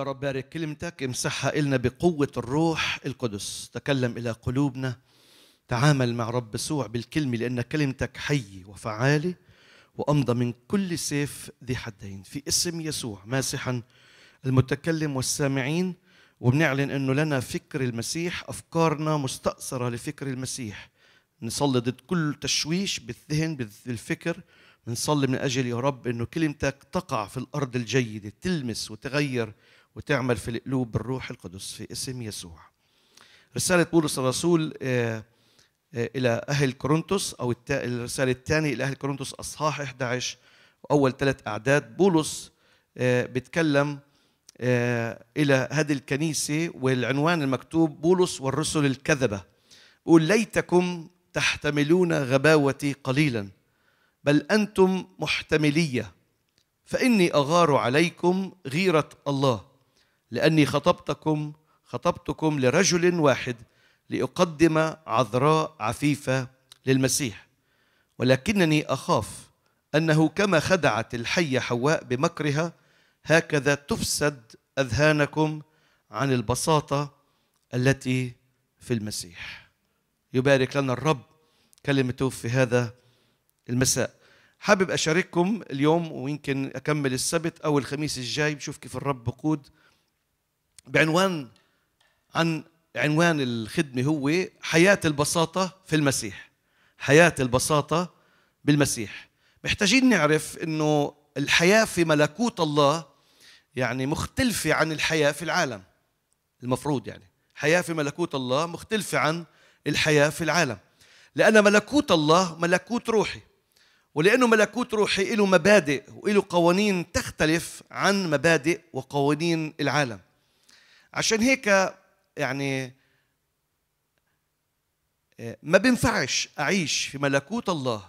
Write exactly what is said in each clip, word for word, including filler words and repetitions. يا رب بارك كلمتك، امسحها إلنا بقوة الروح القدس، تكلم إلى قلوبنا، تعامل مع رب يسوع بالكلمة، لأن كلمتك حية وفعالة وأمضى من كل سيف ذي حدين، في اسم يسوع ماسحا المتكلم والسامعين، وبنعلن أنه لنا فكر المسيح، أفكارنا مستأثرة لفكر المسيح، نصلي ضد كل تشويش بالذهن بالفكر، بنصلي من أجل يا رب أنه كلمتك تقع في الأرض الجيدة، تلمس وتغير وتعمل في القلوب بالروح القدس في اسم يسوع. رسالة بولس الرسول إلى أهل كورنثوس، أو الرسالة الثانية إلى أهل كورنثوس أصحاح إحدى عشر وأول ثلاث أعداد، بولس بيتكلم إلى هذه الكنيسة، والعنوان المكتوب بولس والرسل الكذبة، قل ليتكم تحتملون غباوتي قليلا بل أنتم محتملية، فإني أغار عليكم غيرة الله، لأني خطبتكم خطبتكم لرجل واحد لأقدم عذراء عفيفة للمسيح، ولكنني أخاف أنه كما خدعت الحية حواء بمكرها هكذا تفسد أذهانكم عن البساطة التي في المسيح. يبارك لنا الرب كلمته في هذا المساء. حابب أشارككم اليوم، ويمكن أكمل السبت أو الخميس الجاي، بشوف كيف الرب بقود، بعنوان عن عنوان الخدمة هو حياة البساطة في المسيح، حياة البساطة بالمسيح. محتاجين نعرف إنه الحياة في ملكوت الله يعني مختلفة عن الحياة في العالم، المفروض يعني حياة في ملكوت الله مختلفة عن الحياة في العالم، لأن ملكوت الله ملكوت روحي، ولأنه ملكوت روحي له مبادئ وله قوانين تختلف عن مبادئ وقوانين العالم. عشان هيك يعني ما بينفعش أعيش في ملكوت الله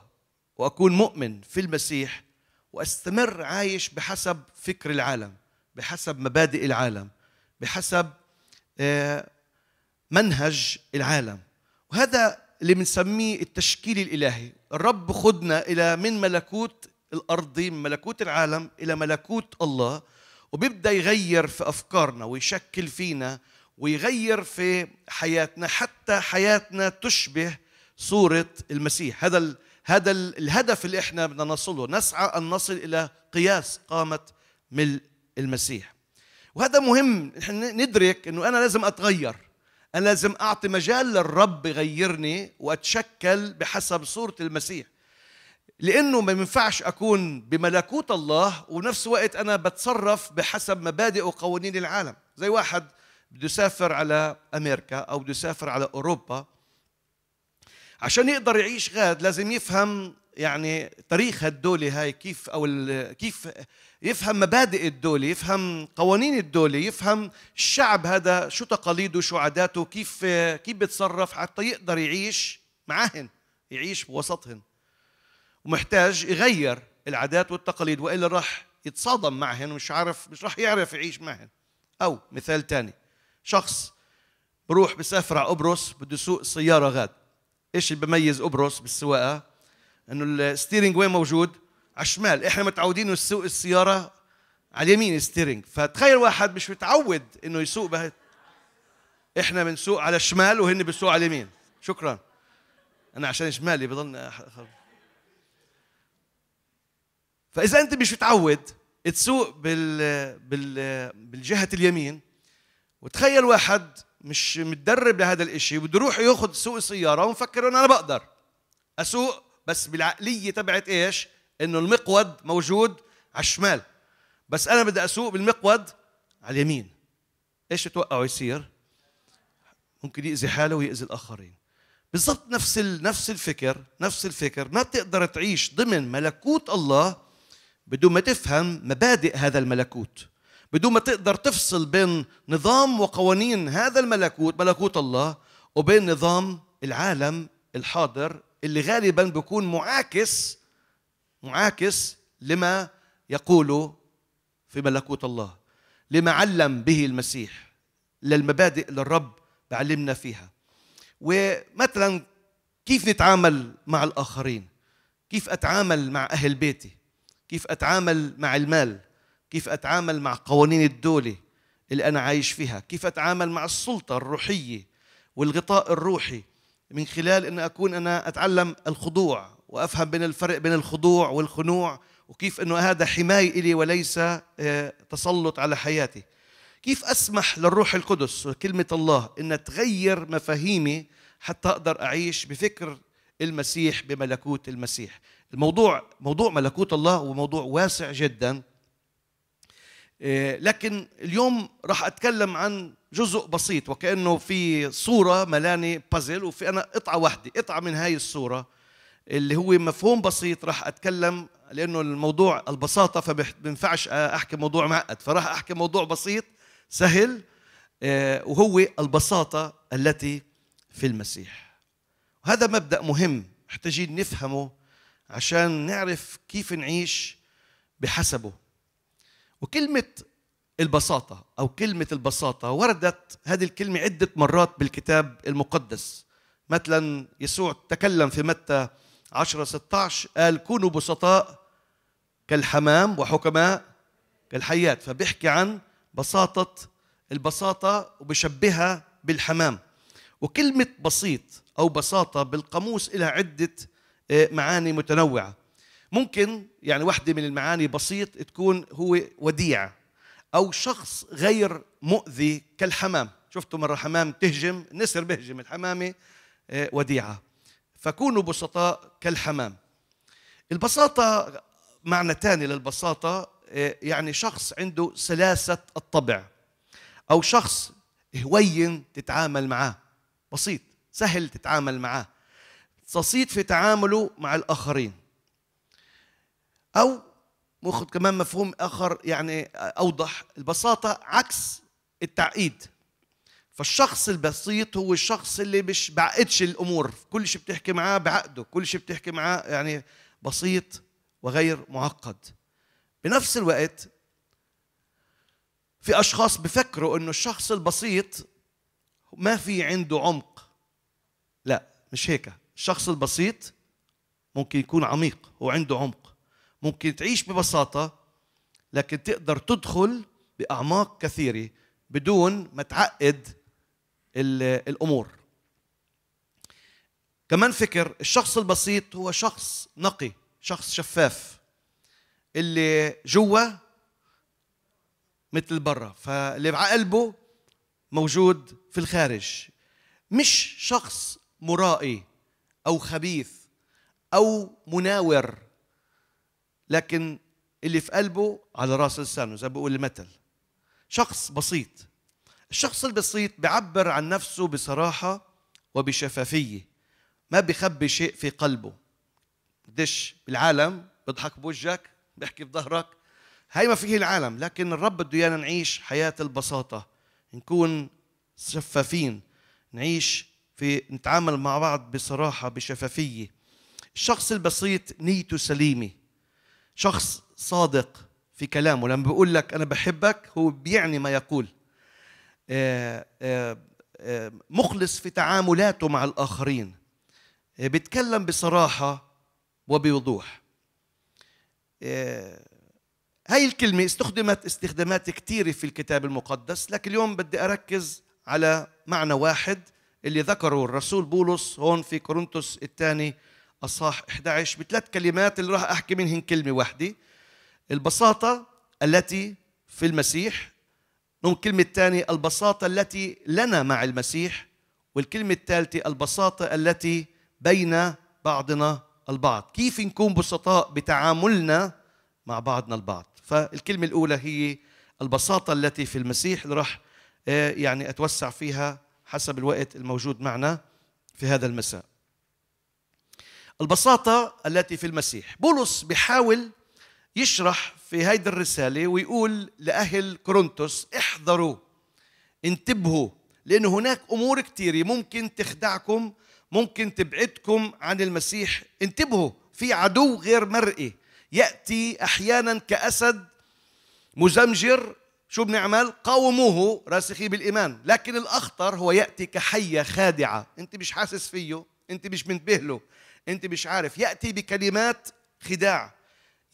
وأكون مؤمن في المسيح وأستمر عايش بحسب فكر العالم، بحسب مبادئ العالم، بحسب منهج العالم، وهذا اللي بنسميه التشكيل الإلهي. الرب خدنا إلى من ملكوت الأرضي، من ملكوت العالم، إلى ملكوت الله، وبيبدأ يغير في أفكارنا ويشكل فينا ويغير في حياتنا حتى حياتنا تشبه صورة المسيح. هذا ال هذا ال الهدف اللي احنا بدنا نصله، نسعى أن نصل إلى قياس قامة من المسيح. وهذا مهم، احنا ندرك إنه أنا لازم أتغير، أنا لازم أعطي مجال للرب يغيرني وأتشكل بحسب صورة المسيح، لأنه ما ينفعش أكون بملكوت الله ونفس الوقت أنا بتصرف بحسب مبادئ وقوانين العالم. زي واحد بده يسافر على أمريكا أو بده يسافر على أوروبا، عشان يقدر يعيش غاد لازم يفهم يعني تاريخ هالدولة هاي كيف، أو كيف يفهم مبادئ الدولة، يفهم قوانين الدولة، يفهم الشعب هذا شو تقاليده شو عاداته، كيف كيف بيتصرف، حتى يقدر يعيش معهن، يعيش بوسطهن. ومحتاج يغير العادات والتقاليد وإلا راح يتصادم معهن ومش عارف، مش راح يعرف يعيش معهن. أو مثال تاني، شخص بروح بسافر على قبرص بده يسوق سيارة غاد، ايش اللي بميز قبرص بالسواقة؟ انه الستيرنج وين موجود؟ على الشمال، احنا متعودين انه نسوق السيارة على اليمين الستيرنج، فتخيل واحد مش متعود انه يسوق بهي، احنا بنسوق على الشمال وهن بيسوقوا على اليمين. شكرا، انا عشان شمالي بضلنا. فاذا انت مش متعود تسوق بال... بال... بالجهة اليمين، وتخيل واحد مش متدرب لهذا الاشي بده يروح ياخذ سوق السياره، ومفكر انه انا بقدر اسوق بس بالعقليه تبعت ايش؟ انه المقود موجود على الشمال، بس انا بدي اسوق بالمقود على اليمين. ايش تتوقعوا يصير؟ ممكن يأذي حاله ويأذي الاخرين. بالضبط نفس نفس الفكر، نفس الفكر ما تقدر تعيش ضمن ملكوت الله بدون ما تفهم مبادئ هذا الملكوت، بدون ما تقدر تفصل بين نظام وقوانين هذا الملكوت، ملكوت الله، وبين نظام العالم الحاضر اللي غالبا بيكون معاكس معاكس لما يقوله في ملكوت الله، لما علم به المسيح، للمبادئ اللي الرب بعلمنا فيها. ومثلا كيف نتعامل مع الآخرين، كيف أتعامل مع أهل بيتي، كيف أتعامل مع المال، كيف أتعامل مع قوانين الدولة، اللي أنا عايش فيها، كيف أتعامل مع السلطة الروحية والغطاء الروحي من خلال أن أكون أنا أتعلم الخضوع وأفهم بين الفرق بين الخضوع والخنوع، وكيف أنه هذا حماية إلي وليس تسلط على حياتي. كيف أسمح للروح القدس وكلمة الله أن تغير مفاهيمي حتى أقدر أعيش بفكر المسيح بملكوت المسيح. الموضوع موضوع ملكوت الله وموضوع واسع جدا، لكن اليوم راح أتكلم عن جزء بسيط، وكأنه في صورة ملاني بازل وفي أنا قطعة واحدة، قطعة من هاي الصورة اللي هو مفهوم بسيط. راح أتكلم لأنه الموضوع البساطة فبينفعش أحكي موضوع معقد، فراح أحكي موضوع بسيط سهل وهو البساطة التي في المسيح. هذا مبدأ مهم محتاجين نفهمه عشان نعرف كيف نعيش بحسبه. وكلمة البساطة أو كلمة البساطة وردت هذه الكلمة عدة مرات بالكتاب المقدس. مثلا يسوع تكلم في متى عشرة ستة عشر قال كونوا بسطاء كالحمام وحكماء كالحياة، فبيحكي عن بساطة البساطة وبشبهها بالحمام. وكلمة بسيط أو بساطة بالقاموس لها عدة معاني متنوعة. ممكن يعني واحدة من المعاني بسيط تكون هو وديع أو شخص غير مؤذي كالحمام. شفتوا مرة حمام تهجم، نسر بهجم، الحمامة وديعة. فكونوا بسطاء كالحمام. البساطة معنى تاني للبساطة يعني شخص عنده سلاسة الطبع أو شخص هوين تتعامل معاه، بسيط سهل تتعامل معاه، بسيط في تعامله مع الآخرين. أو ناخذ كمان مفهوم آخر يعني أوضح، البساطة عكس التعقيد. فالشخص البسيط هو الشخص اللي مش بعقدش الأمور، كل شيء بتحكي معاه بعقده، كل شيء بتحكي معاه يعني بسيط وغير معقد. بنفس الوقت في أشخاص بفكروا إنه الشخص البسيط ما في عنده عمق. لا، مش هيك. الشخص البسيط ممكن يكون عميق وعنده عمق، ممكن تعيش ببساطة لكن تقدر تدخل بأعماق كثيرة بدون ما تعقد الأمور. كمان فكر الشخص البسيط هو شخص نقي، شخص شفاف، اللي جوا مثل برا، فاللي بعقلبه موجود في الخارج. مش شخص مرائي أو خبيث أو مناور، لكن اللي في قلبه على رأس لسانه زي ما بيقول المثل. شخص بسيط. الشخص البسيط بيعبر عن نفسه بصراحة وبشفافية، ما بيخبي شيء في قلبه. قديش بالعالم بيضحك بوجهك، بيحكي بظهرك، هاي ما فيه العالم. لكن الرب بده ايانا نعيش حياة البساطة، نكون شفافين، نعيش في نتعامل مع بعض بصراحة بشفافية. الشخص البسيط نيته سليمة، شخص صادق في كلامه، لما بيقول لك أنا بحبك هو بيعني ما يقول. مخلص في تعاملاته مع الآخرين، بيتكلم بصراحة وبوضوح. هاي الكلمة استخدمت استخدامات كثيرة في الكتاب المقدس، لكن اليوم بدي أركز على معنى واحد اللي ذكره الرسول بولس هون في كورنثوس الثاني أصحاح إحدى عشر بثلاث كلمات اللي راح أحكي منهن كلمة واحدة. البساطة التي في المسيح، والكلمة الثانية البساطة التي لنا مع المسيح، والكلمة الثالثة البساطة التي بين بعضنا البعض. كيف نكون بسطاء بتعاملنا مع بعضنا البعض؟ فالكلمة الأولى هي البساطة التي في المسيح اللي راح يعني أتوسع فيها حسب الوقت الموجود معنا في هذا المساء. البساطة التي في المسيح. بولس بيحاول يشرح في هيدي الرسالة ويقول لأهل كورنثوس احذروا، انتبهوا، لأن هناك أمور كثيرة ممكن تخدعكم، ممكن تبعدكم عن المسيح. انتبهوا، في عدو غير مرئي يأتي أحيانا كأسد مزمجر. شو بنعمل؟ قاوموه راسخي بالإيمان. لكن الأخطر هو يأتي كحية خادعة، أنت مش حاسس فيه، أنت مش منتبه له، أنت مش عارف، يأتي بكلمات خداع،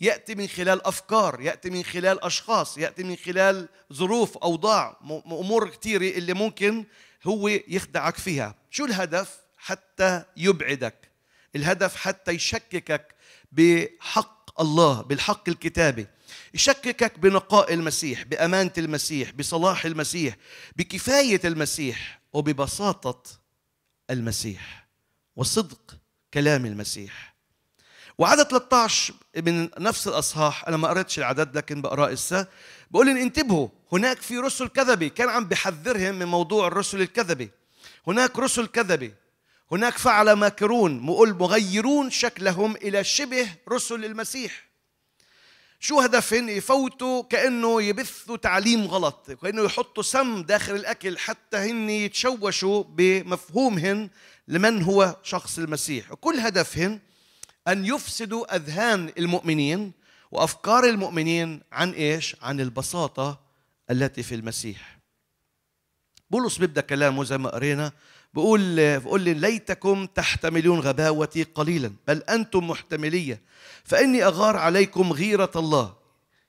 يأتي من خلال أفكار، يأتي من خلال أشخاص، يأتي من خلال ظروف، أوضاع، أمور كثيرة اللي ممكن هو يخدعك فيها. شو الهدف؟ حتى يبعدك. الهدف حتى يشككك بحق الله، بالحق الكتابي، يشككك بنقاء المسيح، بأمانة المسيح، بصلاح المسيح، بكفاية المسيح، وببساطة المسيح وصدق كلام المسيح. وعدد ثلاثة عشر من نفس الأصحاح، أنا ما قرأتش العدد لكن بقرأ إسا، بقول إن انتبهوا، هناك في رسل كذبة. كان عم بحذرهم من موضوع الرسل الكذبة. هناك رسل كذبة، هناك فعل ماكرون، مقول مغيرون شكلهم إلى شبه رسل المسيح. شو هدفهم؟ يفوتوا كأنه يبثوا تعليم غلط، كأنه يحطوا سم داخل الأكل حتى هن يتشوشوا بمفهومهن لمن هو شخص المسيح. وكل هدفهن أن يفسدوا أذهان المؤمنين وأفكار المؤمنين عن إيش؟ عن البساطة التي في المسيح. بولس بيبدأ كلامه زي ما قرينا، بقول بقول ليتكم تحتملون غباوتي قليلا بل أنتم محتملية، فإني أغار عليكم غيرة الله.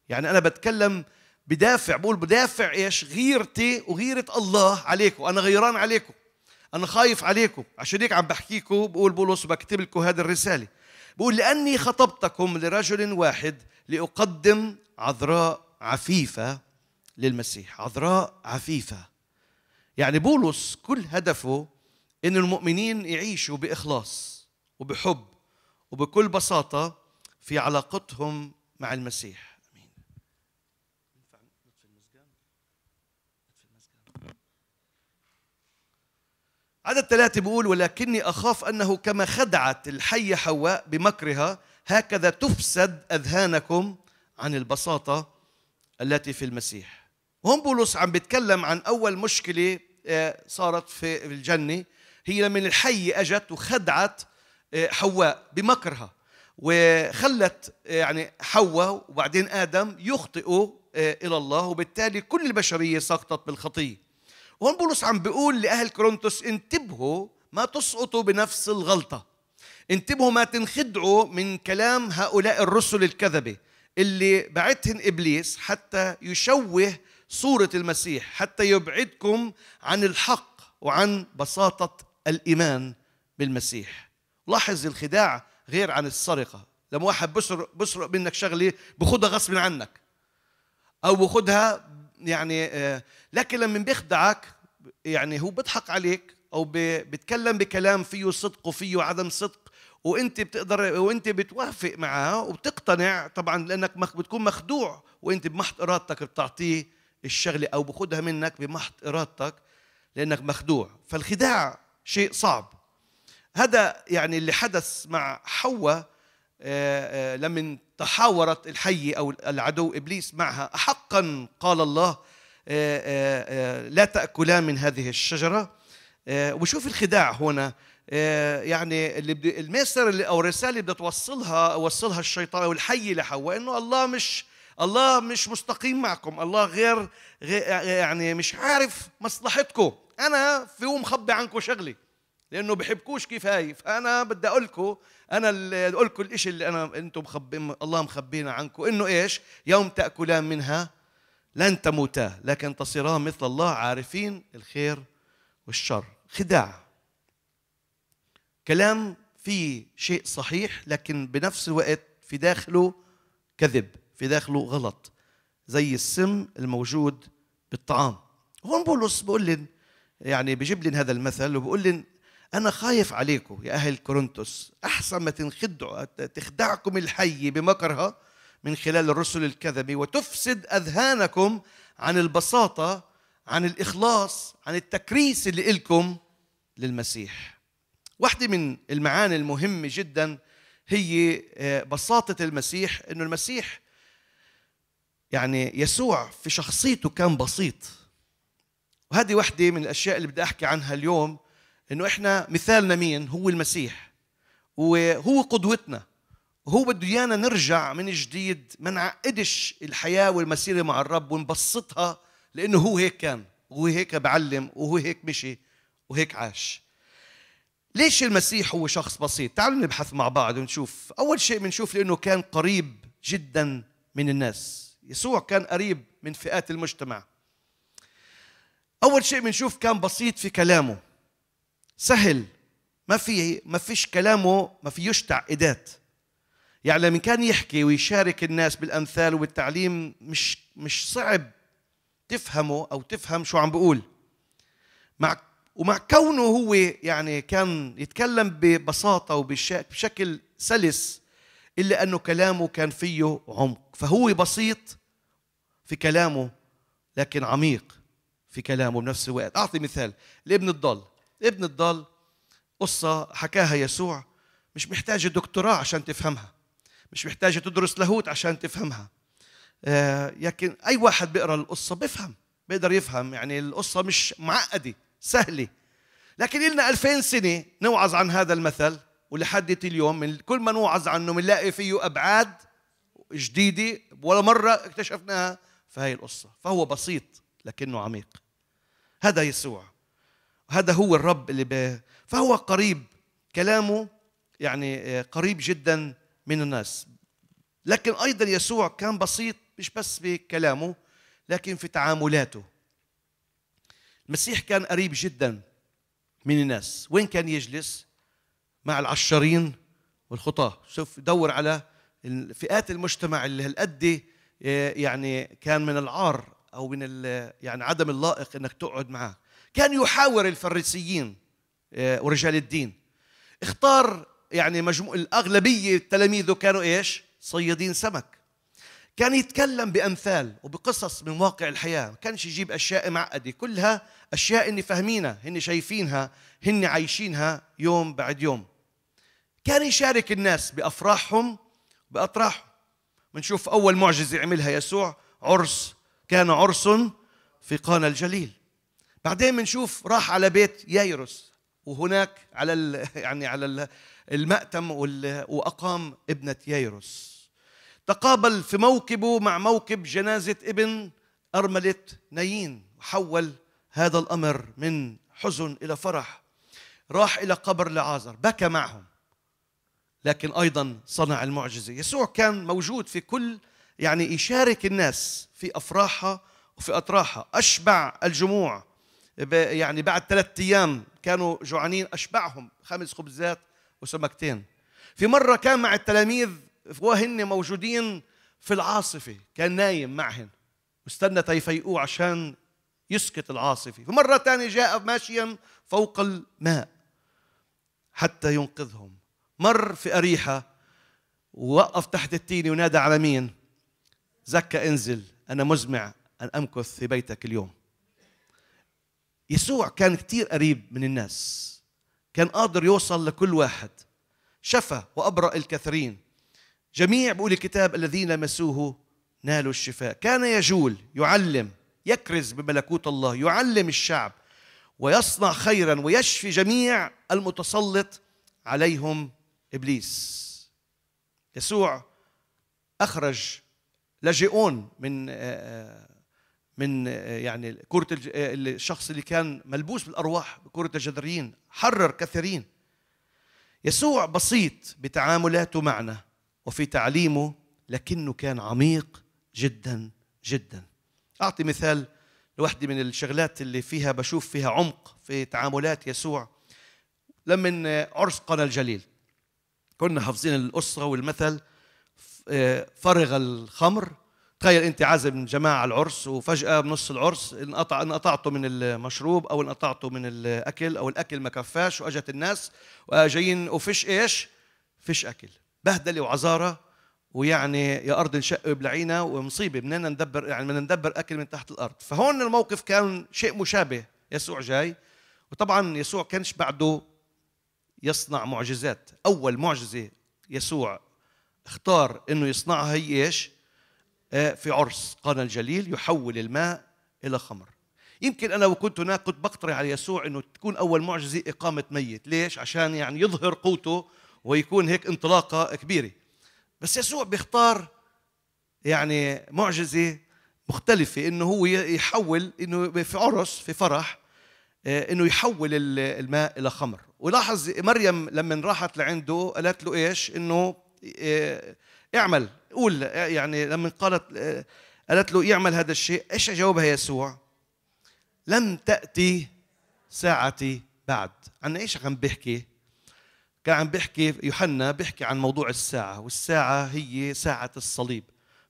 يعني أنا بتكلم بدافع، بقول بدافع إيش؟ غيرتي وغيرة الله عليكم. أنا غيران عليكم، أنا خايف عليكم، عشان هيك عم بحكيكم. بقول بولس بكتب لكم هذه الرسالة، بقول لأني خطبتكم لرجل واحد لأقدم عذراء عفيفة للمسيح. عذراء عفيفة، يعني بولس كل هدفه إن المؤمنين يعيشوا بإخلاص وبحب وبكل بساطة في علاقتهم مع المسيح. أمين. عدد ثلاثة بيقول ولكني أخاف أنه كما خدعت الحية حواء بمكرها هكذا تفسد أذهانكم عن البساطة التي في المسيح. هون بولس عم بيتكلم عن أول مشكلة صارت في الجنة، هي لما الحية أجت وخدعت حواء بمكرها وخلت يعني حواء وبعدين آدم يخطئوا إلى الله، وبالتالي كل البشرية سقطت بالخطية. وهون بولس عم بيقول لأهل كورنثوس انتبهوا ما تسقطوا بنفس الغلطة، انتبهوا ما تنخدعوا من كلام هؤلاء الرسل الكذبة اللي بعتهن إبليس حتى يشوه صورة المسيح، حتى يبعدكم عن الحق وعن بساطة الإيمان بالمسيح. لاحظ الخداع غير عن السرقة. لما واحد بسرق, بسرق منك شغلة بخدها غصب عنك أو بخدها يعني، لكن لما بيخدعك يعني هو بيضحك عليك أو بيتكلم بكلام فيه صدق وفيه عدم صدق، وأنت بتقدر وأنت بتوافق معاه وبتقتنع طبعا، لأنك بتكون مخدوع وأنت بمحض إرادتك بتعطيه الشغلة أو بخدها منك بمحض إرادتك لأنك مخدوع. فالخداع شيء صعب. هذا يعني اللي حدث مع حواء لمن تحاورت الحية أو العدو إبليس معها. أحقا قال الله لا تأكلا من هذه الشجرة؟ وشوف الخداع هنا، يعني المسر أو الرسالة اللي بدها توصلها وصلها الشيطان أو الحية لحواء إنه الله مش الله مش مستقيم معكم، الله غير يعني مش عارف مصلحتكم، أنا في يوم مخبي عنكم شغلي لأنه بحبكوش كفاية، فأنا بدي أقول لكم، أنا اللي أقول لكم الإشي اللي أنا أنتم مخبين، الله مخبينا عنكم، إنه إيش؟ يوم تأكلان منها لن تموتا، لكن تصيرا مثل الله عارفين الخير والشر. خداع. كلام فيه شيء صحيح لكن بنفس الوقت في داخله كذب، في داخله غلط، زي السم الموجود بالطعام. هون بولس بقول لن يعني بجيب لن هذا المثل وبقول لن أنا خايف عليكم يا أهل كورنثوس، أحسن ما تنخدعوا تخدعكم الحية بمكرها من خلال الرسل الكذبة وتفسد أذهانكم عن البساطة، عن الإخلاص، عن التكريس اللي إلكم للمسيح. واحدة من المعاني المهمة جدا هي بساطة المسيح، إنه المسيح يعني يسوع في شخصيته كان بسيط، وهذه واحدة من الأشياء اللي بدي أحكي عنها اليوم، إنه إحنا مثالنا مين؟ هو المسيح، وهو قدوتنا، وهو بده إيانا نرجع من جديد ما نعقدش الحياة والمسيرة مع الرب ونبسطها، لأنه هو هيك كان، وهو هيك بعلم، وهو هيك مشي، وهيك عاش. ليش المسيح هو شخص بسيط؟ تعالوا نبحث مع بعض ونشوف. أول شيء بنشوف لأنه كان قريب جدا من الناس. يسوع كان قريب من فئات المجتمع. أول شيء بنشوف كان بسيط في كلامه، سهل، ما في ما فيش كلامه ما فيهوش تعقيدات. يعني لما كان يحكي ويشارك الناس بالأمثال وبالتعليم مش مش صعب تفهمه أو تفهم شو عم بقول. مع ومع كونه هو يعني كان يتكلم ببساطة وبشكل سلس، إلا أنه كلامه كان فيه عمق. فهو بسيط في كلامه لكن عميق في كلامه بنفس الوقت. أعطي مثال، الابن الضال. ابن الضال قصة حكاها يسوع، مش محتاجة دكتوراه عشان تفهمها، مش محتاجة تدرس لاهوت عشان تفهمها. آه لكن أي واحد بيقرأ القصة بيفهم، بيقدر يفهم. يعني القصة مش معقدة، سهلة. لكن لنا ألفين سنة نوعظ عن هذا المثل، ولحد اليوم من كل ما نوعظ عنه بنلاقي فيه أبعاد جديدة ولا مرة اكتشفناها في هاي القصة. فهو بسيط لكنه عميق. هذا يسوع، هذا هو الرب اللي ب... فهو قريب، كلامه يعني قريب جدا من الناس. لكن أيضا يسوع كان بسيط مش بس بكلامه لكن في تعاملاته. المسيح كان قريب جدا من الناس. وين كان يجلس؟ مع العشرين والخطاة. شوف، دور على فئات المجتمع اللي هالقد يعني كان من العار أو من يعني عدم اللائق إنك تقعد معاه. كان يحاور الفريسيين ورجال الدين. اختار يعني مجموع الأغلبية تلاميذه كانوا إيش؟ صيادين سمك. كان يتكلم بأمثال وبقصص من واقع الحياة. ما كانش يجيب أشياء معقدة، كلها أشياء إني فاهمينها، هن شايفينها، هن عايشينها يوم بعد يوم. كان يشارك الناس بأفراحهم بأطراحهم. بنشوف أول معجزة عملها يسوع عرس، كان عرس في قانا الجليل. بعدين بنشوف راح على بيت ييروس، وهناك على يعني على المأتم وأقام ابنة ييروس. تقابل في موكبه مع موكب جنازة ابن أرملة نايين، وحول هذا الأمر من حزن إلى فرح. راح إلى قبر لعازر، بكى معهم، لكن أيضا صنع المعجزة. يسوع كان موجود في كل يعني يشارك الناس في أفراحها وفي أطراحها. أشبع الجموع، يعني بعد ثلاثة أيام كانوا جوعانين أشبعهم، خمس خبزات وسمكتين. في مرة كان مع التلاميذ وهن موجودين في العاصفة، كان نايم معهن واستنى تيفيقوه عشان يسكت العاصفة. في مرة ثانية جاء ماشيا فوق الماء حتى ينقذهم. مر في أريحة ووقف تحت التين ونادى على مين؟ زكا انزل، أنا مزمع أن أمكث في بيتك اليوم. يسوع كان كتير قريب من الناس، كان قادر يوصل لكل واحد. شفى وأبرأ الكثيرين، جميع بقول الكتاب الذين لمسوه نالوا الشفاء. كان يجول، يعلم، يكرز بملكوت الله، يعلم الشعب ويصنع خيرا ويشفي جميع المتسلط عليهم إبليس. يسوع أخرج لجئون من من يعني كرة الشخص اللي كان ملبوس بالأرواح بكرة الجدريين، حرر كثيرين. يسوع بسيط بتعاملاته معنا وفي تعليمه، لكنه كان عميق جدا جدا. أعطي مثال لوحدة من الشغلات اللي فيها بشوف فيها عمق في تعاملات يسوع. لما عرس قنا الجليل كنا حافظين القصة والمثل، فرغ الخمر. تخيل أنت عازم جماعة العرس وفجأة بنص العرس انقطع انقطعته من المشروب أو انقطعته من الأكل، أو الأكل ما كفاش وأجت الناس وجايين وفش إيش؟ فش أكل، بهدلة وعزارة، ويعني يا أرض انشق بلعينا ومصيبة، مننا ندبر يعني بدنا ندبر أكل من تحت الأرض. فهون الموقف كان شيء مشابه. يسوع جاي، وطبعا يسوع كانش بعده يصنع معجزات. أول معجزة يسوع اختار إنه يصنعها هي إيش؟ في عرس قانا الجليل، يحول الماء إلى خمر. يمكن أنا وكنت هناك كنت بقترح على يسوع إنه تكون أول معجزة إقامة ميت. ليش؟ عشان يعني يظهر قوته ويكون هيك انطلاقة كبيرة. بس يسوع بيختار يعني معجزة مختلفة، إنه هو يحول، إنه في عرس في فرح، إنه يحول الماء إلى خمر. ولاحظ مريم لما راحت لعنده قالت له إيش؟ إنه اعمل، قول. يعني لما قالت قالت له اعمل هذا الشيء، ايش جاوبها يسوع؟ لم تأتي ساعتي بعد. عن ايش عم بيحكي؟ كان عم بيحكي يوحنا، بيحكي عن موضوع الساعة، والساعة هي ساعة الصليب.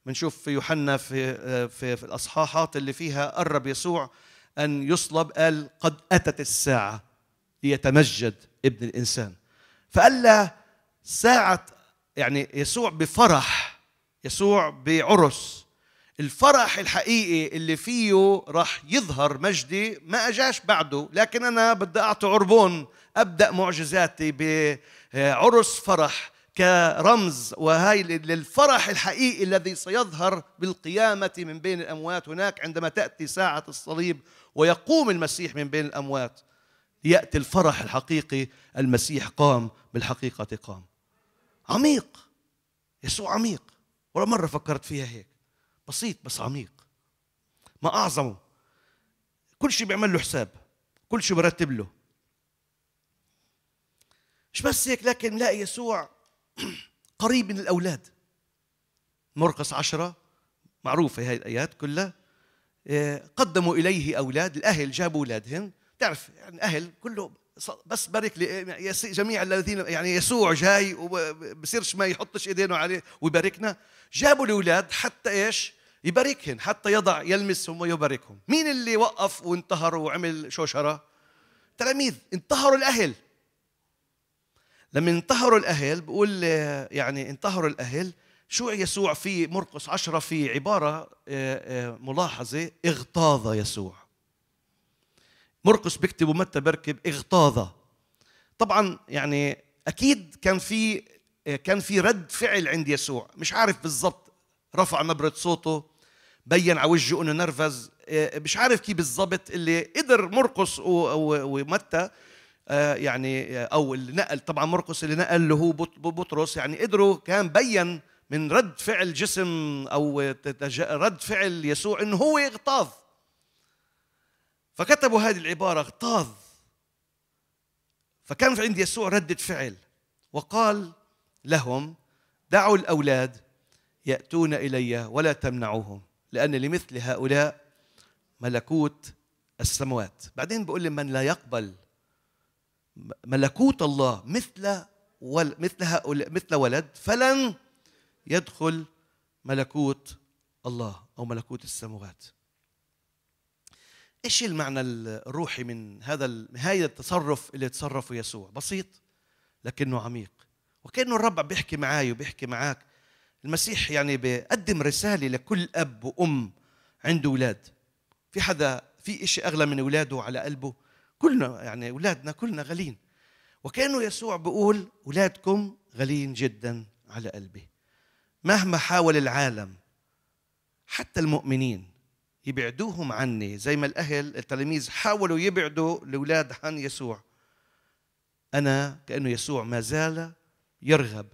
بنشوف في يوحنا في, في في الأصحاحات اللي فيها قرب يسوع أن يصلب قال قد أتت الساعة ليتمجد ابن الإنسان. فقال له ساعة، يعني يسوع بفرح، يسوع بعرس، الفرح الحقيقي اللي فيه راح يظهر مجدي ما أجاش بعده، لكن أنا بدي أعطي عربون، أبدأ معجزاتي بعرس فرح كرمز، وهي للفرح الحقيقي الذي سيظهر بالقيامة من بين الأموات. هناك عندما تأتي ساعة الصليب ويقوم المسيح من بين الأموات يأتي الفرح الحقيقي، المسيح قام، بالحقيقة قام. عميق، يسوع عميق، ولا مرة فكرت فيها هيك، بسيط بس عميق. ما أعظمه، كل شيء بيعمل له حساب، كل شيء برتب له. مش بس هيك، لكن نلاقي يسوع قريب من الأولاد. مرقس عشرة معروفة هاي الآيات كلها، قدموا إليه أولاد، الأهل جابوا أولادهم. تعرف يعني أهل كله بس بارك لي جميع الذين، يعني يسوع جاي وبصيرش ما يحطش إيدينه عليه ويباركنا. جابوا الأولاد حتى إيش؟ يباركهم، حتى يضع يلمسهم ويباركهم. مين اللي وقف وانتهر وعمل شوشرة؟ تلاميذ انتهروا الأهل. لما انتهروا الأهل، بقول يعني انتهروا الأهل، شو يسوع في مرقس عشرة في عبارة ملاحظة، اغتاظ يسوع. مرقس بيكتبوا متى بركب اغتاظ. طبعا يعني أكيد كان في كان في رد فعل عند يسوع، مش عارف بالضبط، رفع نبرة صوته، بين على وجهه إنه نرفز، مش عارف كيف بالضبط اللي قدر مرقس ومتى يعني، أو اللي نقل، طبعا مرقس اللي نقل له هو بطرس، يعني قدروا، كان بين من رد فعل جسم أو رد فعل يسوع إنه هو اغتاظ، فكتبوا هذه العبارة اغتاظ. فكان في عند يسوع ردة فعل، وقال لهم دعوا الأولاد يأتون إلي ولا تمنعوهم، لأن لمثل هؤلاء ملكوت السماوات. بعدين بيقول لي من لا يقبل ملكوت الله مثل مثل هؤلاء مثل ولد فلن يدخل ملكوت الله أو ملكوت السماوات. ايش المعنى الروحي من هذا هذا التصرف اللي تصرفه يسوع؟ بسيط لكنه عميق، وكأنه الرب بيحكي معاي وبيحكي معاك. المسيح يعني بيقدم رسالة لكل أب وأم عنده أولاد. في حدا في إشي أغلى من أولاده على قلبه؟ كلنا يعني أولادنا كلنا غالين، وكأنه يسوع بيقول أولادكم غالين جدا على قلبي. مهما حاول العالم حتى المؤمنين يبعدوهم عني، زي ما الأهل التلاميذ حاولوا يبعدوا الأولاد عن يسوع، أنا كأنه يسوع ما زال يرغب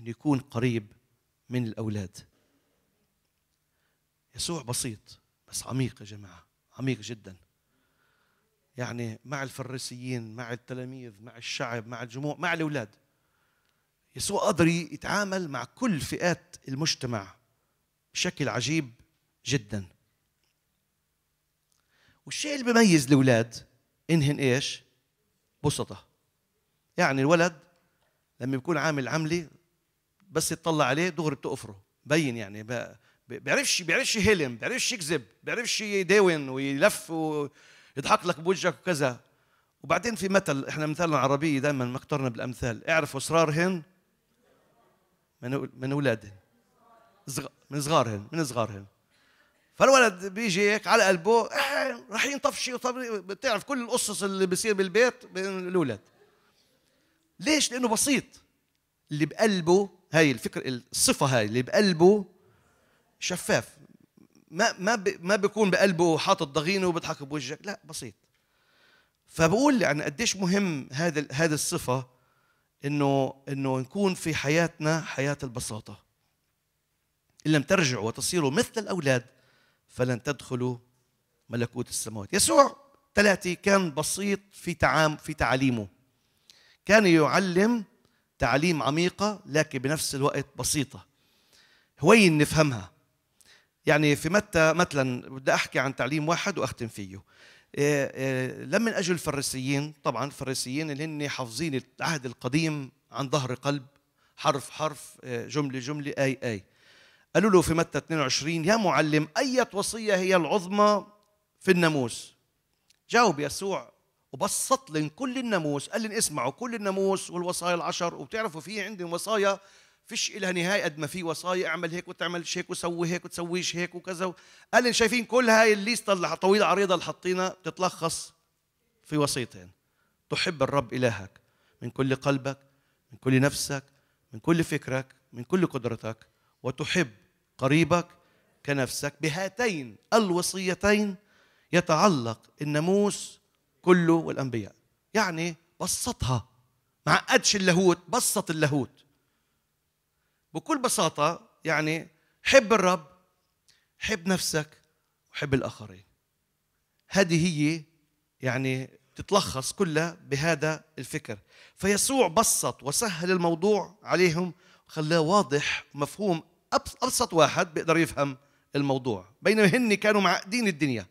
أن يكون قريب من الأولاد. يسوع بسيط بس عميق يا جماعة، عميق جدا. يعني مع الفريسيين، مع التلاميذ، مع الشعب، مع الجموع، مع الأولاد، يسوع قادر يتعامل مع كل فئات المجتمع بشكل عجيب جدا. والشيء اللي بيميز الأولاد إنهن إيش؟ بسطة. يعني الولد لما بيكون عامل عملي بس يطلع عليه دغري بتقفره، بين يعني ما بيعرفش بيعرفش يهلم، بيعرفش يكذب، بيعرفش يداون ويلف ويضحك لك بوجهك وكذا. وبعدين في مثل، احنا مثلنا عربي دائما مختارنا بالامثال، اعرفوا اسرارهن من من اولادهن، من صغارهن من صغارهن. فالولد بيجي هيك على قلبه رايحين طفشي، بتعرف كل القصص اللي بيصير بالبيت بين الاولاد. ليش؟ لانه بسيط. اللي بقلبه هاي الفكر، الصفه هاي اللي بقلبه شفاف، ما ما ما بيكون بقلبه حاطط ضغينه وبيضحك بوجهك، لا بسيط. فبقول يعني قديش مهم هذا هذه الصفه، انه انه نكون في حياتنا حياه البساطه. ان لم ترجعوا وتصيروا مثل الاولاد فلن تدخلوا ملكوت السماوات. يسوع ثلاثي كان بسيط في تعام في تعاليمه، كان يعلم تعليم عميقة لكن بنفس الوقت بسيطة. هوين نفهمها. يعني في متى مثلا بدي احكي عن تعليم واحد واختم فيه. لما اجوا الفريسيين، طبعا الفريسيين اللي هن حافظين العهد القديم عن ظهر قلب، حرف حرف، جمله جمله، اي اي. قالوا له في متى اثنين وعشرين: يا معلم، اية وصيه هي العظمى في الناموس؟ جاوب يسوع وبسط لهم كل الناموس، قال لهم اسمعوا كل الناموس والوصايا العشر، وبتعرفوا في عندهم وصايا فيش إلها نهاية، قد ما في وصايا اعمل هيك وتعملش هيك وسوي هيك وتسويش هيك وكذا. قال لهم شايفين كل هاي الليسته الطويله عريضه اللي حاطينها بتتلخص في وصيتين: تحب الرب إلهك من كل قلبك، من كل نفسك، من كل فكرك، من كل قدرتك، وتحب قريبك كنفسك. بهاتين الوصيتين يتعلق الناموس كله والأنبياء. يعني بسطها، ما عقدش اللاهوت، بسط اللاهوت بكل بساطة. يعني حب الرب، حب نفسك، وحب الآخرين. هذه هي يعني تتلخص كلها بهذا الفكر. فيسوع بسط وسهل الموضوع عليهم وخلاه واضح ومفهوم. أبسط واحد بيقدر يفهم الموضوع، بينما هن كانوا معقدين الدنيا.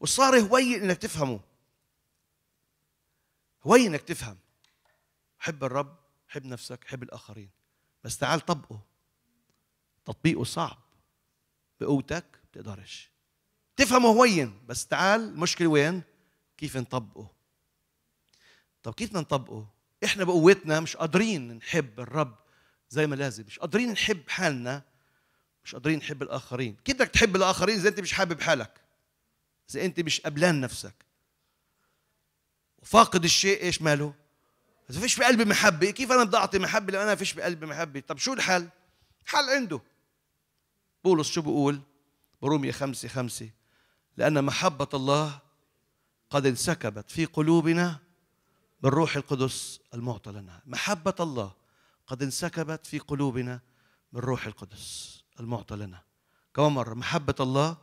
وصار هوي إنك تفهمه، هوي إنك تفهم حب الرب، حب نفسك، حب الآخرين. بس تعال طبقه، تطبيقه صعب بقوتك، بتقدرش تفهمه هوين. بس تعال، المشكلة وين؟ كيف نطبقه. طب كيف بدنا نطبقه؟ احنا بقوتنا مش قادرين نحب الرب زي ما لازم، مش قادرين نحب حالنا، مش قادرين نحب الآخرين. كيف بدك تحب الآخرين إذا أنت مش حابب حالك، إذا أنت مش قبلان نفسك؟ وفاقد الشيء إيش ماله؟ إذا فيش بقلبي محبة، كيف أنا بدي أعطي محبة لو أنا فيش بقلبي محبة؟ طب شو الحل؟ الحل عنده. بولس شو بقول؟ برومية خمسة خمسة: لأن محبة الله قد انسكبت في قلوبنا بالروح القدس المعطى لنا. محبة الله قد انسكبت في قلوبنا بالروح القدس المعطى لنا. كم مرة؟ محبة الله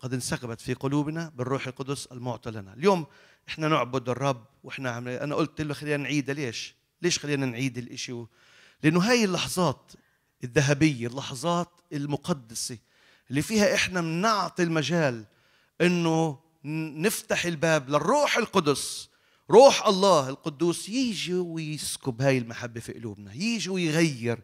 قد انسكبت في قلوبنا بالروح القدس المعطى لنا. اليوم احنا نعبد الرب واحنا عم... انا قلت له خلينا نعيد. ليش؟ ليش خلينا نعيد الاشي و... لانه هاي اللحظات الذهبيه، اللحظات المقدسه اللي فيها احنا بنعطي المجال انه نفتح الباب للروح القدس، روح الله القدوس يجي ويسكب هاي المحبه في قلوبنا، يجي ويغير،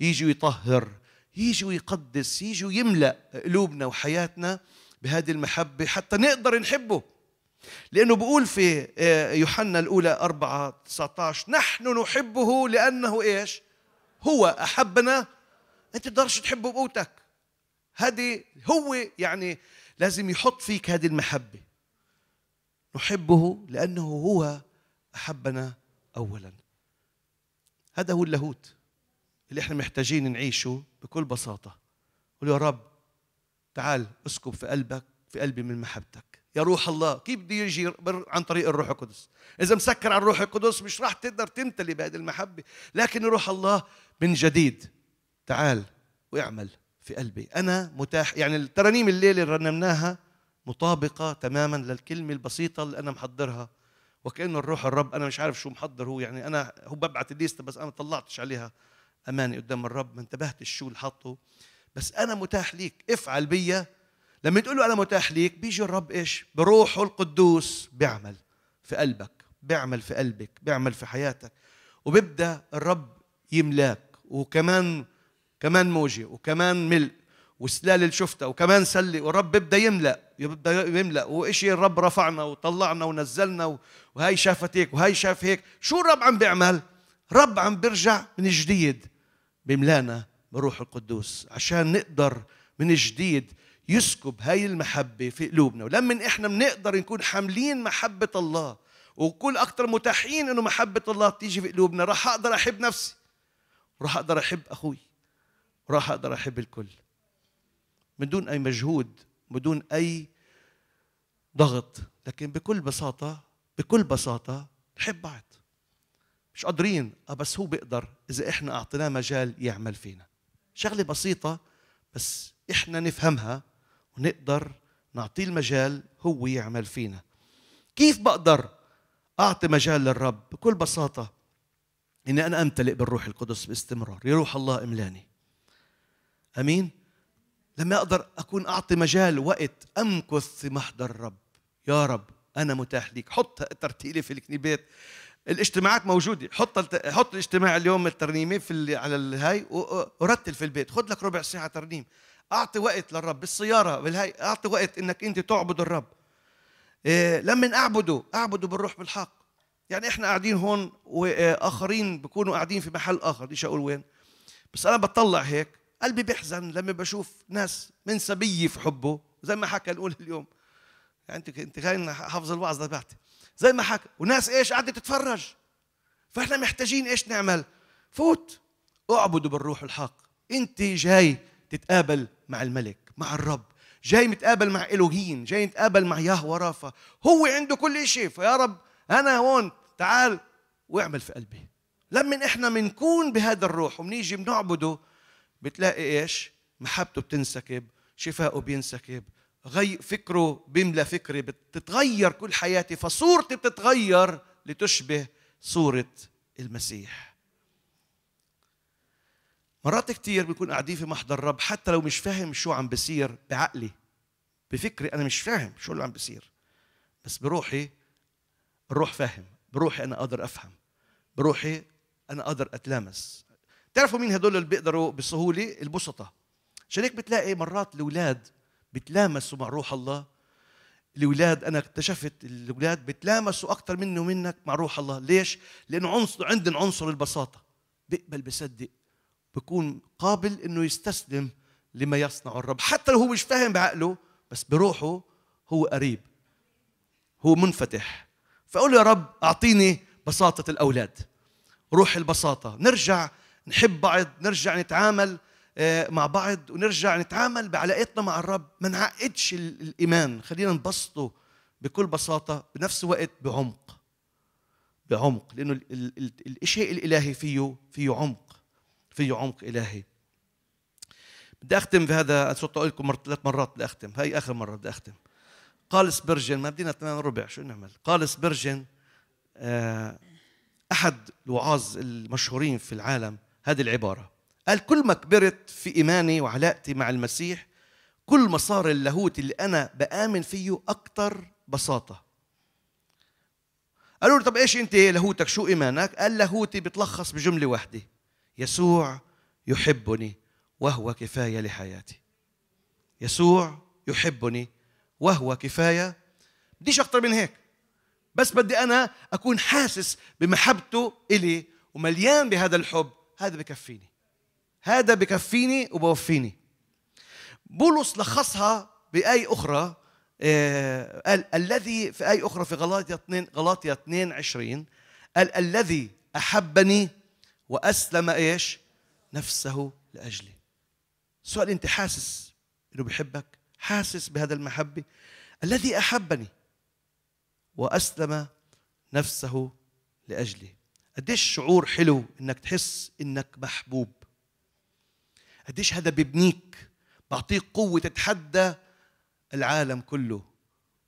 يجي ويطهر، يجي ويقدس، يجي ويملا قلوبنا وحياتنا بهذه المحبه حتى نقدر نحبه. لأنه بقول في يوحنا الأولى أربعة تسعة عشر: نحن نحبه لأنه إيش؟ هو أحبنا. أنت بتقدرش تحبه بقوتك. هذه هو يعني لازم يحط فيك هذه المحبة. نحبه لأنه هو أحبنا أولا. هذا هو اللاهوت اللي إحنا محتاجين نعيشه بكل بساطة. قول يا رب تعال اسكب في قلبك، في قلبي، من محبتك يا روح الله. كيف بده يجي؟ عن طريق الروح القدس. إذا مسكر على الروح القدس مش راح تقدر تمتلي بهذه المحبة، لكن روح الله من جديد تعال واعمل في قلبي. أنا متاح. يعني الترانيم الليلة اللي رنمناها مطابقة تماما للكلمة البسيطة اللي أنا محضرها، وكأنه الروح الرب أنا مش عارف شو محضر هو. يعني أنا هو ببعت الليستة بس أنا طلعتش عليها أماني قدام الرب، ما انتبهتش شو اللي حطه. بس أنا متاح ليك، افعل بيا. لما تقول له أنا متاح ليك، بيجي الرب إيش؟ بروحه القدوس بيعمل في قلبك، بيعمل في قلبك، بيعمل في حياتك، وبيبدأ الرب يملاك، وكمان كمان موجة، وكمان ملء، وسلال الشفتة، وكمان سلة، والرب بيبدأ يملأ، بيبدأ يملأ، وإشي الرب رفعنا وطلعنا ونزلنا، وهاي شافت هيك وهاي شاف هيك. شو الرب عم بيعمل؟ الرب عم بيرجع من جديد بملانا بروح القدوس عشان نقدر من جديد يسكب هاي المحبة في قلوبنا. ولما إحنا بنقدر نكون حاملين محبة الله وكل أكتر متاحين إنه محبة الله تيجي في قلوبنا، راح أقدر أحب نفسي، راح أقدر أحب أخوي، راح أقدر أحب الكل من دون أي مجهود، بدون أي ضغط. لكن بكل بساطة، بكل بساطة نحب بعض. مش قادرين، بس هو بيقدر إذا إحنا أعطيناه مجال يعمل فينا. شغلة بسيطة بس إحنا نفهمها ونقدر نعطيه المجال هو يعمل فينا. كيف بقدر أعطي مجال للرب؟ بكل بساطة إني أنا أمتلئ بالروح القدس باستمرار. يا روح الله إملاني، أمين؟ لما أقدر أكون أعطي مجال وقت أمكث في محضر الرب. يا رب أنا متاح ليك. حط ترتيلي في الكنيبات. الاجتماعات موجودة، حط حط الاجتماع اليوم الترنيمة في على الهاي ورتل في البيت، خد لك ربع ساعة ترنيم، أعطي وقت للرب بالسيارة بالهاي، أعطي وقت إنك أنت تعبد الرب. إيه لمن أعبده أعبده بالروح بالحق. يعني إحنا قاعدين هون وآخرين بكونوا قاعدين في محل آخر، ليش أقول وين؟ بس أنا بطلع هيك قلبي بيحزن لما بشوف ناس منسبية في حبه، زي ما حكى نقول اليوم. يعني أنت أنت خلينا حافظ الوعظ ده بعتي. زي ما حكى وناس ايش قاعده تتفرج. فاحنا محتاجين ايش نعمل؟ فوت اعبدوا بالروح الحق. انت جاي تتقابل مع الملك، مع الرب، جاي متقابل مع إلهين، جاي نتقابل مع يهوه رافا، هو عنده كل شيء. فيا رب انا هون، تعال واعمل في قلبي. لما احنا بنكون بهذا الروح وبنيجي بنعبده، بتلاقي ايش؟ محبته بتنسكب، شفائه بينسكب، غي فكره بملا فكري، بتتغير كل حياتي، فصورتي بتتغير لتشبه صورة المسيح. مرات كتير بيكون قاعدين في محضر الرب حتى لو مش فاهم شو عم بصير بعقلي بفكري، أنا مش فاهم شو اللي عم بصير، بس بروحي الروح فاهم، بروحي أنا أقدر أفهم، بروحي أنا أقدر أتلامس. تعرفوا مين هدول اللي بيقدروا بسهولة؟ البسطة. عشان هيك بتلاقي مرات الأولاد بتلامسوا مع روح الله. الأولاد، أنا اكتشفت الأولاد بتلامسوا أكتر مني ومنك مع روح الله. ليش؟ لأنه عنصر عندنا عنصر البساطة، بيقبل، بيصدق، بيكون قابل إنه يستسلم لما يصنعه الرب، حتى لو هو مش فاهم بعقله، بس بروحه هو قريب، هو منفتح. فأقول يا رب أعطيني بساطة الأولاد، روح البساطة، نرجع نحب بعض، نرجع نتعامل مع بعض، ونرجع نتعامل بعلاقتنا مع الرب، ما نعقدش الإيمان، خلينا نبسطه بكل بساطة، بنفس الوقت بعمق، بعمق، لأنه الشيء الإلهي فيه فيه عمق، فيه عمق إلهي. بدي أختم بهذا، صرت أقول لكم ثلاث مرات بدي أختم، هاي آخر مرة بدي أختم. قال سبيرجن، ما بدينا ثمان ربع، شو نعمل؟ قال سبيرجن أحد الوعاظ المشهورين في العالم هذه العبارة، قال كل ما كبرت في إيماني وعلاقتي مع المسيح، كل ما صار اللاهوت اللي أنا بآمن فيه أكتر بساطة. قالوا له طب إيش أنت لاهوتك، شو إيمانك؟ قال لاهوتي بتلخص بجملة واحدة، يسوع يحبني وهو كفاية لحياتي. يسوع يحبني وهو كفاية، بديش أكتر من هيك، بس بدي أنا أكون حاسس بمحبته إلي ومليان بهذا الحب، هذا بكفيني، هذا بكفيني وبوفيني. بولس لخصها بآي أخرى، آه قال الذي في آي أخرى في غلاطية اثنين، غلاطية اثنين وعشرين، قال الذي أحبني وأسلم إيش؟ نفسه لأجلي. سؤال، أنت حاسس إنه بيحبك؟ حاسس بهذا المحبة؟ الذي أحبني وأسلم نفسه لأجلي. قديش شعور حلو إنك تحس إنك محبوب. قديش هذا بيبنيك، بعطيك قوة تتحدى العالم كله،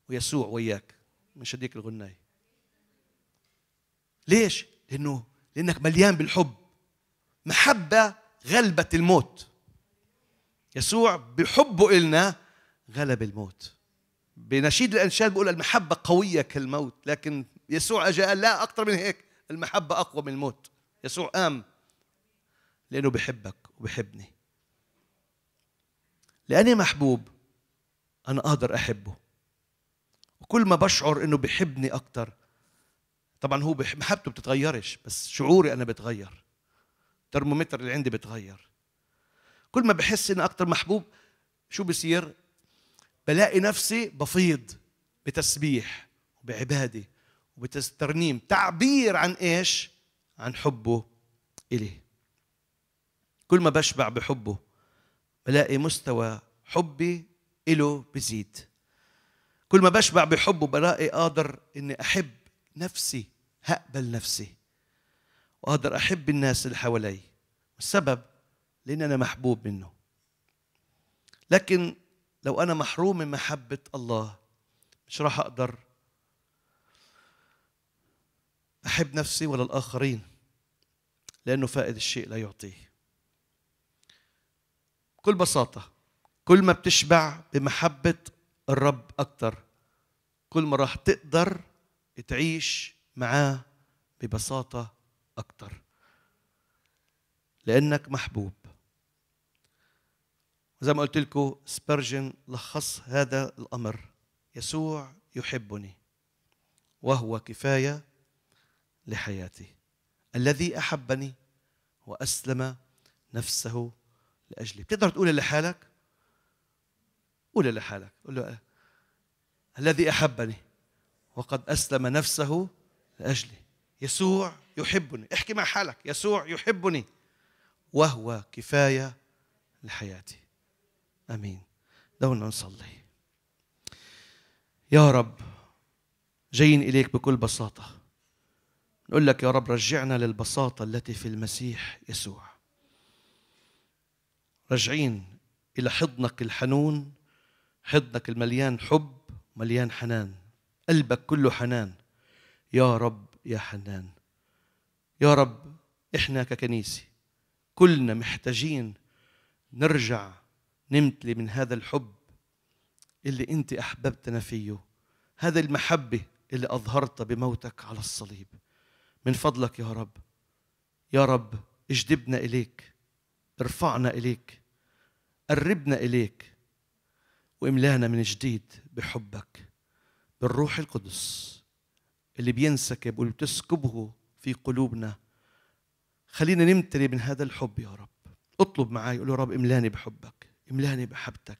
ويسوع وياك. مش هديك الغناية. ليش؟ لأنه لأنك مليان بالحب، محبة غلبت الموت. يسوع بحبه إلنا غلب الموت. بنشيد الأنشاد بيقول المحبة قوية كالموت، لكن يسوع أجا قال لا، أكتر من هيك، المحبة أقوى من الموت. يسوع قام لأنه بحبك وبحبني. لأني محبوب أنا أقدر أحبه، وكل ما بشعر إنه بحبني أكتر، طبعا هو محبته بتتغيرش، بس شعوري أنا بتغير، الترمومتر اللي عندي بتغير. كل ما بحس إنه أكتر محبوب، شو بصير؟ بلاقي نفسي بفيض بتسبيح وبعبادة وبترنيم، تعبير عن إيش؟ عن حبه إليه. كل ما بشبع بحبه، بلاقي مستوى حبي إله بزيد. كل ما بشبع بحبه، بلاقي قادر إني أحب نفسي، هقبل نفسي، وقادر أحب الناس اللي حوالي. السبب لأن أنا محبوب منه. لكن لو أنا محروم من محبة الله، مش راح أقدر أحب نفسي ولا الآخرين، لأنه فائد الشيء لا يعطيه. بكل بساطة، كل ما بتشبع بمحبة الرب أكتر، كل ما راح تقدر تعيش معاه ببساطة أكتر، لأنك محبوب. زي ما قلت لكم سبيرجن لخص هذا الأمر: يسوع يحبني وهو كفاية لحياتي، الذي أحبني وأسلم نفسه لأجلي. بتقدر تقول لحالك، قول لحالك، قول له: الذي أحبني وقد أسلم نفسه لأجلي. يسوع يحبني. احكي مع حالك: يسوع يحبني وهو كفاية لحياتي. آمين. دعونا نصلي. يا رب، جايين إليك بكل بساطة، نقول لك يا رب رجعنا للبساطة التي في المسيح يسوع. راجعين إلى حضنك الحنون، حضنك المليان حب، مليان حنان، قلبك كله حنان يا رب، يا حنان يا رب. إحنا ككنيسة كلنا محتاجين نرجع نمتلي من هذا الحب اللي أنت أحببتنا فيه، هذا المحبة اللي أظهرتها بموتك على الصليب. من فضلك يا رب، يا رب اجذبنا إليك، ارفعنا إليك، قربنا إليك، وإملانا من جديد بحبك، بالروح القدس اللي بينسكب وبتسكبه في قلوبنا. خلينا نمتلي من هذا الحب يا رب. اطلب معاي، قول له: رب املاني بحبك، املاني بحبتك،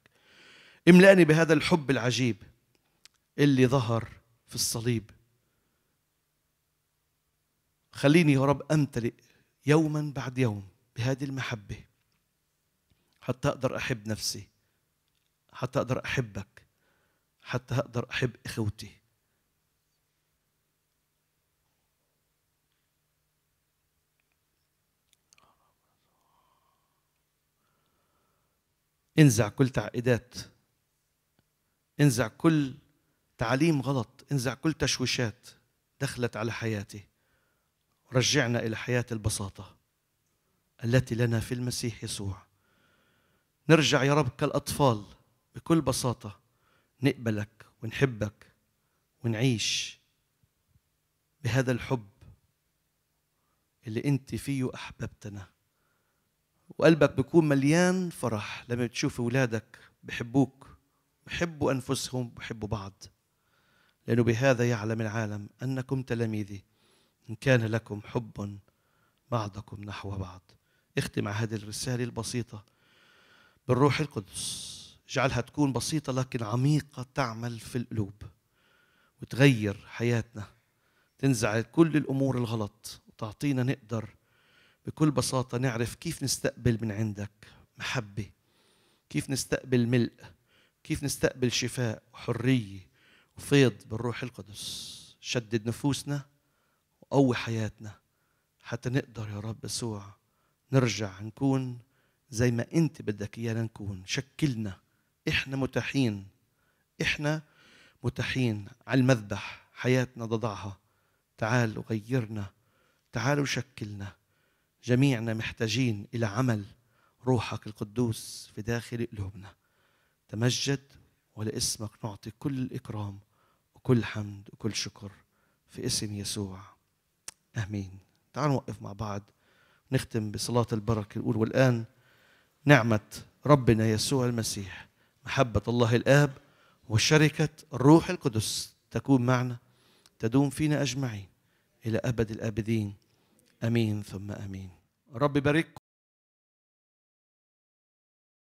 املاني بهذا الحب العجيب اللي ظهر في الصليب. خليني يا رب أمتلئ يوما بعد يوم بهذه المحبة، حتى أقدر أحب نفسي، حتى أقدر أحبك، حتى أقدر أحب إخوتي. انزع كل تعقيدات، انزع كل تعليم غلط، انزع كل تشويشات دخلت على حياتي، رجعنا إلى حياة البساطة التي لنا في المسيح يسوع. نرجع يا رب كالأطفال بكل بساطة، نقبلك ونحبك ونعيش بهذا الحب اللي أنت فيه أحببتنا. وقلبك بيكون مليان فرح لما بتشوف أولادك بحبوك، بحبوا أنفسهم، بحبوا بعض، لأنه بهذا يعلم العالم أنكم تلاميذي، إن كان لكم حب بعضكم نحو بعض. اختم على هذه الرسالة البسيطة بالروح القدس، اجعلها تكون بسيطة لكن عميقة، تعمل في القلوب وتغير حياتنا، تنزع كل الأمور الغلط، وتعطينا نقدر بكل بساطة نعرف كيف نستقبل من عندك محبة، كيف نستقبل ملء، كيف نستقبل شفاء وحرية وفيض بالروح القدس. شدد نفوسنا وقوي حياتنا حتى نقدر يا رب يسوع نرجع نكون زي ما أنت بدك إيانا نكون. شكلنا، إحنا متاحين، إحنا متاحين على المذبح، حياتنا ضضعها. تعال وغيرنا، تعال وشكلنا. جميعنا محتاجين إلى عمل روحك القدوس في داخل قلوبنا. تمجد، ولاسمك نعطي كل الإكرام وكل حمد وكل شكر في اسم يسوع. آمين. تعالوا نوقف مع بعض ونختم بصلاة البركة. نقول: والآن نعمة ربنا يسوع المسيح، محبة الله الآب، وشركة الروح القدس تكون معنا، تدوم فينا أجمعين إلى أبد الآبدين. آمين ثم آمين. رب يبارككم.